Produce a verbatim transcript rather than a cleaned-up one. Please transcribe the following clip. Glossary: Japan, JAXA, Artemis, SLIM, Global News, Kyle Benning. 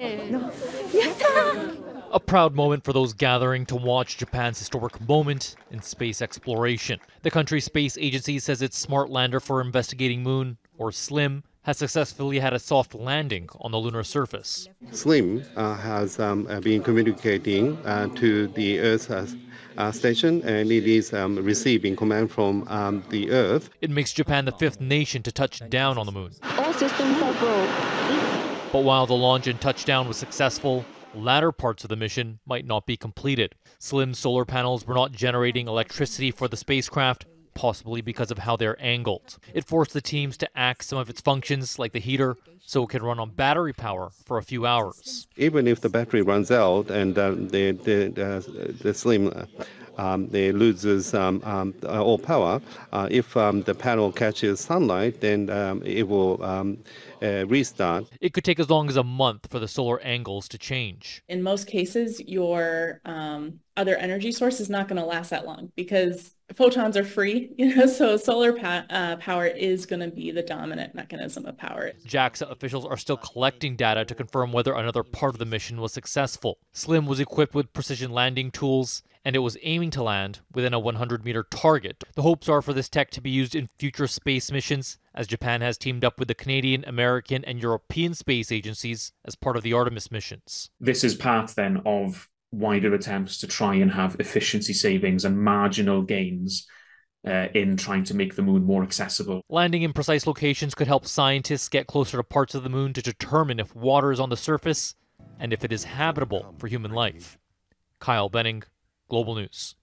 A proud moment for those gathering to watch Japan's historic moment in space exploration. The country's space agency says its Smart Lander for Investigating Moon, or SLIM, has successfully had a soft landing on the lunar surface. SLIM uh, has um, been communicating uh, to the Earth uh, station, and it is um, receiving command from um, the Earth. It makes Japan the fifth nation to touch down on the moon. All systems are go. But while the launch and touchdown was successful, latter parts of the mission might not be completed. SLIM's solar panels were not generating electricity for the spacecraft, possibly because of how they're angled. It forced the teams to axe some of its functions, like the heater, so it can run on battery power for a few hours. Even if the battery runs out and uh, the, the, uh, the SLIM uh, um, they loses um, um, all power, uh, if um, the panel catches sunlight, then um, it will um, uh, restart. It could take as long as a month for the solar angles to change. In most cases, your um, other energy source is not going to last that long because photons are free, you know, so solar pa uh, power is going to be the dominant mechanism of power. JAXA officials are still collecting data to confirm whether another part of the mission was successful. SLIM was equipped with precision landing tools, and it was aiming to land within a one hundred meter target. The hopes are for this tech to be used in future space missions, as Japan has teamed up with the Canadian, American, and European space agencies as part of the Artemis missions. This is part, then, of wider attempts to try and have efficiency savings and marginal gains uh, in trying to make the moon more accessible. Landing in precise locations could help scientists get closer to parts of the moon to determine if water is on the surface and if it is habitable for human life. Kyle Benning, Global News.